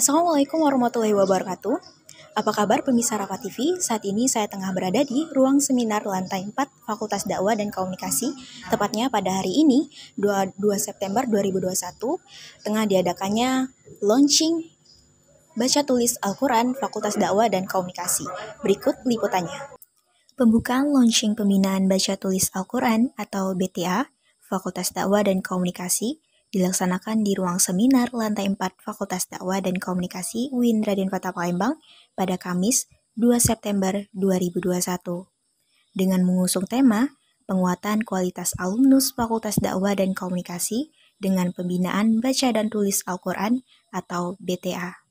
Assalamualaikum warahmatullahi wabarakatuh. Apa kabar pemirsa Rafa TV? Saat ini saya tengah berada di ruang seminar lantai 4 Fakultas Dakwah dan Komunikasi. Tepatnya pada hari ini, 22 September 2021, tengah diadakannya launching Baca Tulis Al-Qur'an Fakultas Dakwah dan Komunikasi. Berikut liputannya. Pembukaan launching pembinaan Baca Tulis Al-Qur'an atau BTA Fakultas Dakwah dan Komunikasi dilaksanakan di ruang seminar lantai 4 Fakultas Dakwah dan Komunikasi UIN Raden Fatah Palembang pada Kamis 2 September 2021. Dengan mengusung tema penguatan kualitas alumnus Fakultas Dakwah dan Komunikasi dengan pembinaan baca dan tulis Al-Qur'an atau BTA.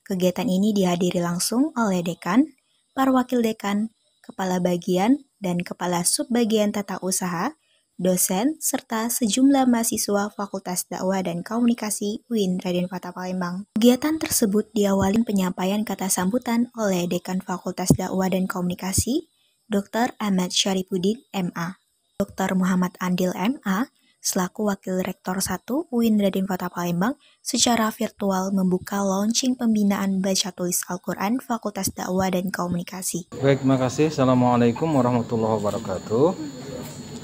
Kegiatan ini dihadiri langsung oleh dekan, para wakil dekan, kepala bagian, dan kepala subbagian tata usaha, dosen, serta sejumlah mahasiswa Fakultas Dakwah dan Komunikasi UIN Raden Fatah Palembang. Kegiatan tersebut diawali penyampaian kata sambutan oleh Dekan Fakultas Dakwah dan Komunikasi, Dr. Ahmad Syaripudin, MA. Dr. Muhammad Andil, MA, selaku Wakil Rektor 1 UIN Raden Fatah Palembang, secara virtual membuka launching pembinaan Baca Tulis Al-Qur'an Fakultas Dakwah dan Komunikasi. Baik, terima kasih. Assalamualaikum warahmatullahi wabarakatuh.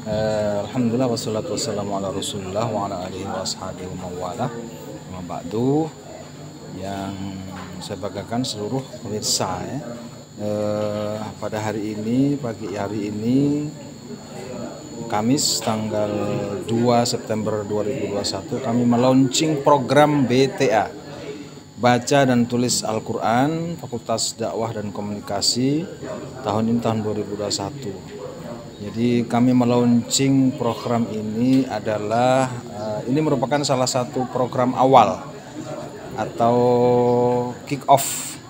Alhamdulillah wassalatu wassalamu ala rasulullah wa ala alihi wa ashabihi wa ala ma'badu, yang saya bagikan seluruh pemirsa ya. Pada hari ini, pagi hari ini, Kamis tanggal 2 September 2021, kami melaunching program BTA Baca dan Tulis Al-Qur'an Fakultas Dakwah dan Komunikasi tahun ini, tahun 2021. Jadi kami melaunching program ini adalah ini merupakan salah satu program awal atau kick off,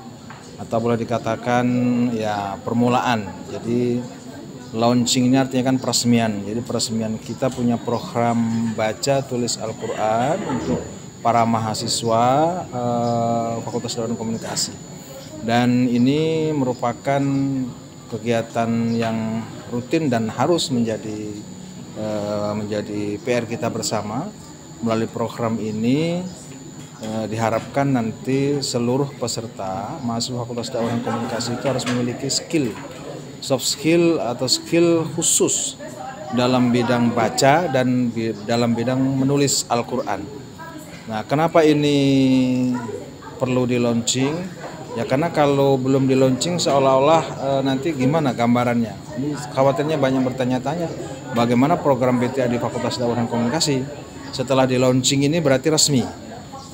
atau boleh dikatakan ya permulaan. Jadi launching ini artinya kan peresmian. Jadi peresmian kita punya program Baca Tulis Al-Qur'an untuk para mahasiswa Fakultas Dakwah dan Komunikasi. Dan ini merupakan kegiatan yang rutin dan harus menjadi PR kita bersama. Melalui program ini diharapkan nanti seluruh peserta mahasiswa Fakultas Dakwah dan Komunikasi itu harus memiliki skill, soft skill atau skill khusus dalam bidang baca dan dalam bidang menulis Al-Qur'an. Nah, kenapa ini perlu di launching? Ya karena kalau belum di launching seolah-olah nanti gimana gambarannya. Ini khawatirnya banyak bertanya-tanya bagaimana program BTA di Fakultas Dakwah dan Komunikasi. Setelah di launching ini berarti resmi.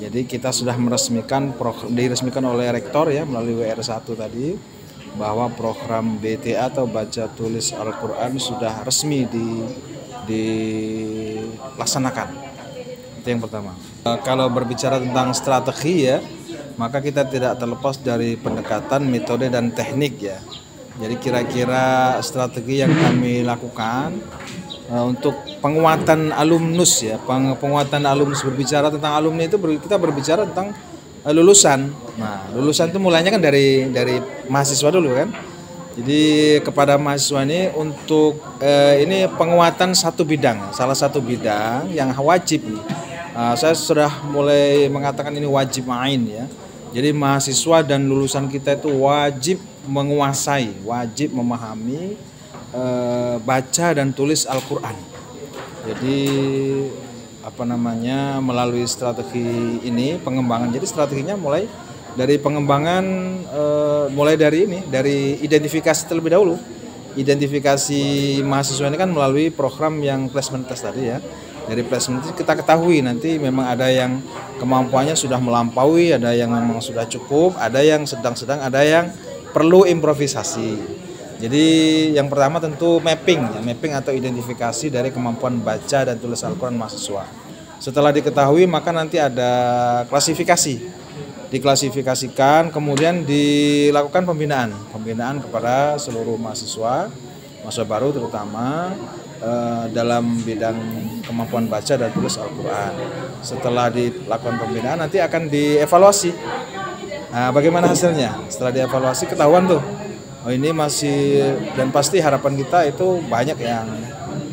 Jadi kita sudah meresmikan, diresmikan oleh rektor ya melalui WR1 tadi, bahwa program BTA atau Baca Tulis Al-Qur'an sudah resmi dilaksanakan. Itu yang pertama. Kalau berbicara tentang strategi ya, maka kita tidak terlepas dari pendekatan, metode, dan teknik ya. Jadi kira-kira strategi yang kami lakukan untuk penguatan alumnus ya, penguatan alumnus, berbicara tentang alumni itu kita berbicara tentang lulusan. Nah, lulusan itu mulainya kan dari mahasiswa dulu kan. Jadi kepada mahasiswa ini untuk ini penguatan satu bidang, salah satu bidang yang wajib. Saya sudah mulai mengatakan ini wajib main ya. Jadi mahasiswa dan lulusan kita itu wajib menguasai, wajib memahami baca dan tulis Al-Qur'an. Jadi melalui strategi ini pengembangan. Jadi strateginya mulai dari pengembangan, mulai dari ini, dari identifikasi terlebih dahulu. Identifikasi mahasiswa ini kan melalui program yang placement test tadi ya. Dari placement test kita ketahui nanti memang ada yang kemampuannya sudah melampaui, ada yang memang sudah cukup, ada yang sedang-sedang, ada yang perlu improvisasi. Jadi yang pertama tentu mapping ya, mapping atau identifikasi dari kemampuan baca dan tulis Al-Qur'an mahasiswa. Setelah diketahui maka nanti ada klasifikasi. Diklasifikasikan, kemudian dilakukan pembinaan. Pembinaan kepada seluruh mahasiswa baru terutama dalam bidang kemampuan baca dan tulis Al-Qur'an. Setelah dilakukan pembinaan nanti akan dievaluasi. Nah, bagaimana hasilnya? Setelah dievaluasi ketahuan tuh, oh ini masih, dan pasti harapan kita itu banyak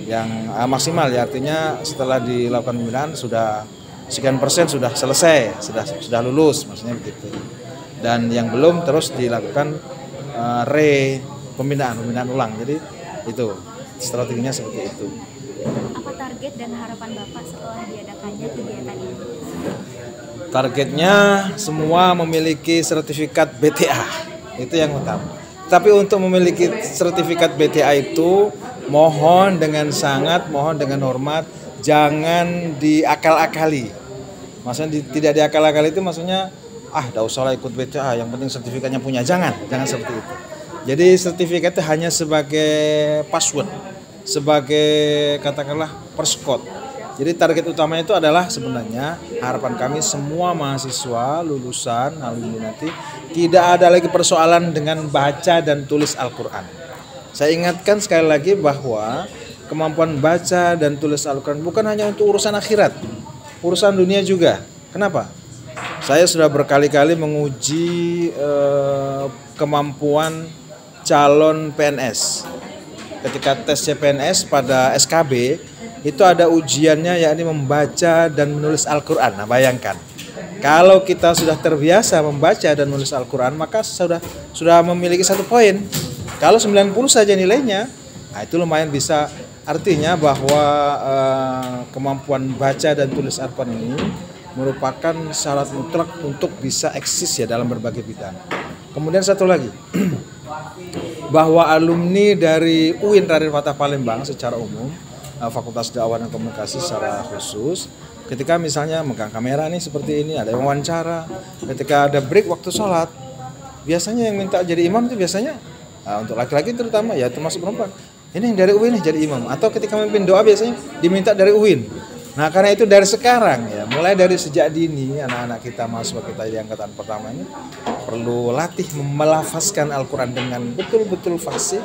yang maksimal ya, artinya setelah dilakukan pembinaan sudah sekian persen sudah selesai, sudah lulus, maksudnya begitu. Dan yang belum terus dilakukan pembinaan ulang. Jadi itu strateginya seperti itu. Apa target dan harapan Bapak setelah diadakannya kegiatan ini? Targetnya semua memiliki sertifikat BTA, itu yang utama. Tapi untuk memiliki sertifikat BTA itu mohon dengan sangat, mohon dengan hormat, jangan diakal-akali. Maksudnya tidak diakal-akali itu maksudnya tidak usahlah ikut BTA, yang penting sertifikatnya punya. Jangan seperti itu. Jadi sertifikat itu hanya sebagai password, sebagai katakanlah perskot. Jadi target utamanya itu adalah sebenarnya harapan kami semua mahasiswa lulusan alumni nanti tidak ada lagi persoalan dengan baca dan tulis Al-Qur'an. Saya ingatkan sekali lagi bahwa kemampuan baca dan tulis Al-Qur'an bukan hanya untuk urusan akhirat, urusan dunia juga. Kenapa? Saya sudah berkali-kali menguji kemampuan calon PNS. Ketika tes CPNS pada SKB itu ada ujiannya, yakni membaca dan menulis Al-Qur'an. Nah, bayangkan kalau kita sudah terbiasa membaca dan menulis Al-Qur'an, maka sudah memiliki 1 poin. Kalau 90 saja nilainya, nah itu lumayan bisa. Artinya bahwa kemampuan baca dan tulis Al-Qur'an ini merupakan syarat mutlak untuk bisa eksis ya dalam berbagai bidang. Kemudian satu lagi bahwa alumni dari UIN Raden Fatah Palembang secara umum, Fakultas Dakwah dan Komunikasi secara khusus, ketika misalnya megang kamera nih seperti ini, ada yang wawancara, ketika ada break waktu sholat, biasanya yang minta jadi imam itu biasanya untuk laki-laki terutama, ya termasuk perempuan, ini yang dari UIN jadi imam, atau ketika memimpin doa biasanya diminta dari UIN. Nah, karena itu dari sekarang ya, mulai dari sejak dini anak-anak kita, mahasiswa kita di angkatan pertama ini perlu latih melafazkan Al-Qur'an dengan betul-betul fasih,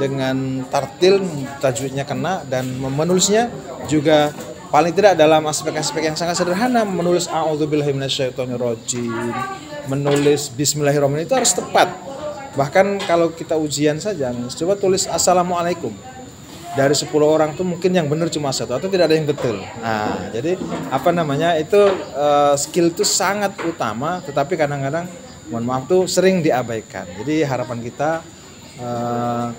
dengan tartil, tajwidnya kena, dan menulisnya juga paling tidak dalam aspek-aspek yang sangat sederhana, menulis a'udzubillahi minasyaitonirrajim, menulis bismillahirrahmanirrahim itu harus tepat. Bahkan kalau kita ujian saja, coba tulis assalamualaikum. Dari 10 orang tuh mungkin yang benar cuma 1 atau tidak ada yang betul. Nah, jadi itu skill itu sangat utama, tetapi kadang-kadang mohon maaf tuh sering diabaikan. Jadi harapan kita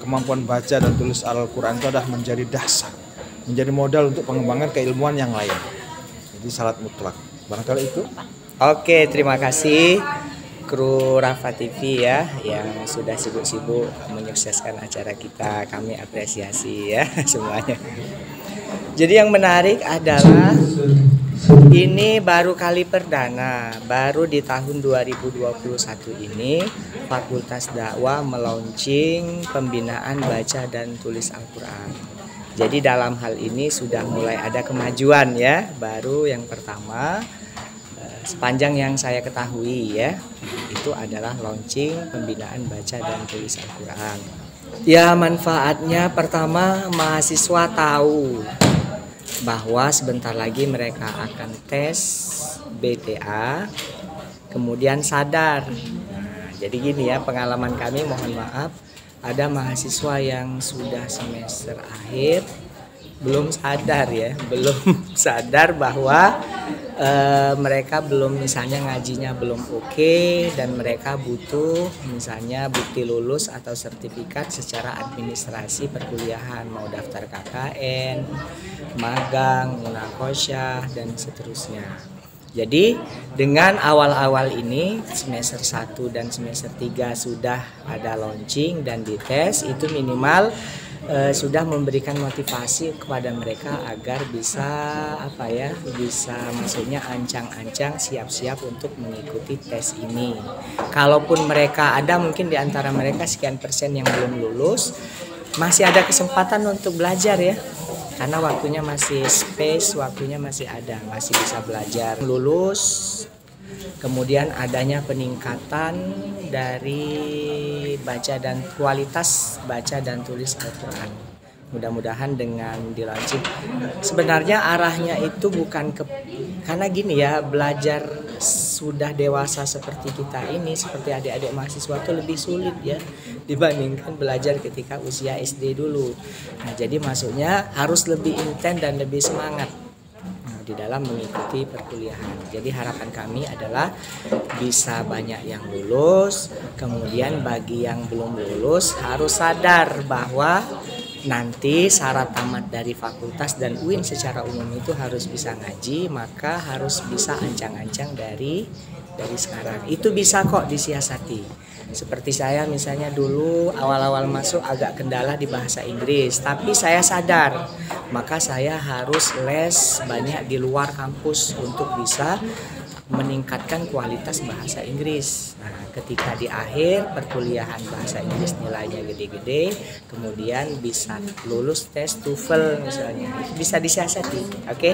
kemampuan baca dan tulis Al-Qur'an itu adalah menjadi dasar, menjadi modal untuk pengembangan keilmuan yang lain. Jadi syarat mutlak. Barangkali itu. Oke, terima kasih kru Rafa TV ya, yang sudah sibuk-sibuk menyukseskan acara kita. Kami apresiasi ya semuanya. Jadi yang menarik adalah ini baru kali perdana, baru di tahun 2021 ini Fakultas Dakwah melaunching pembinaan baca dan tulis Al-Qur'an. Jadi dalam hal ini sudah mulai ada kemajuan ya, baru yang pertama. Sepanjang yang saya ketahui ya, itu adalah launching pembinaan baca dan tulis Al-Qur'an. Ya, manfaatnya pertama mahasiswa tahu bahwa sebentar lagi mereka akan tes BTA, kemudian sadar. Nah, jadi gini ya, pengalaman kami, mohon maaf, ada mahasiswa yang sudah semester akhir belum sadar ya, belum sadar bahwa mereka belum, misalnya ngajinya belum oke, dan mereka butuh misalnya bukti lulus atau sertifikat secara administrasi perkuliahan, mau daftar KKN, magang, munakosyah, dan seterusnya. Jadi dengan awal-awal ini semester 1 dan semester 3 sudah ada launching dan dites, itu minimal sudah memberikan motivasi kepada mereka agar bisa maksudnya ancang-ancang, siap-siap untuk mengikuti tes ini. Kalaupun mereka ada, mungkin di antara mereka sekian persen yang belum lulus, masih ada kesempatan untuk belajar ya, karena waktunya masih space, waktunya masih ada, masih bisa belajar. Lulus, kemudian adanya peningkatan dari baca dan kualitas baca dan tulis Al-Qur'an. Mudah-mudahan dengan dilaunching. Sebenarnya arahnya itu bukan ke, karena gini ya, belajar sudah dewasa seperti kita ini, seperti adik-adik mahasiswa itu lebih sulit ya dibandingkan belajar ketika usia SD dulu. Nah, jadi maksudnya harus lebih intens dan lebih semangat. di dalam mengikuti perkuliahan. Jadi harapan kami adalah bisa banyak yang lulus, kemudian bagi yang belum lulus harus sadar bahwa nanti syarat tamat dari fakultas dan UIN secara umum itu harus bisa ngaji, maka harus bisa ancang-ancang dari sekarang. Itu bisa kok disiasati. Seperti saya misalnya dulu awal-awal masuk agak kendala di bahasa Inggris, tapi saya sadar, maka saya harus les banyak di luar kampus untuk bisa meningkatkan kualitas bahasa Inggris. Nah, ketika di akhir perkuliahan bahasa Inggris nilainya gede-gede, kemudian bisa lulus tes TOEFL misalnya, bisa disiasati, oke?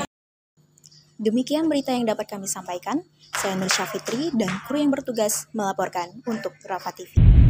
Demikian berita yang dapat kami sampaikan. Saya Nur Syafitri dan kru yang bertugas melaporkan untuk Rafa TV.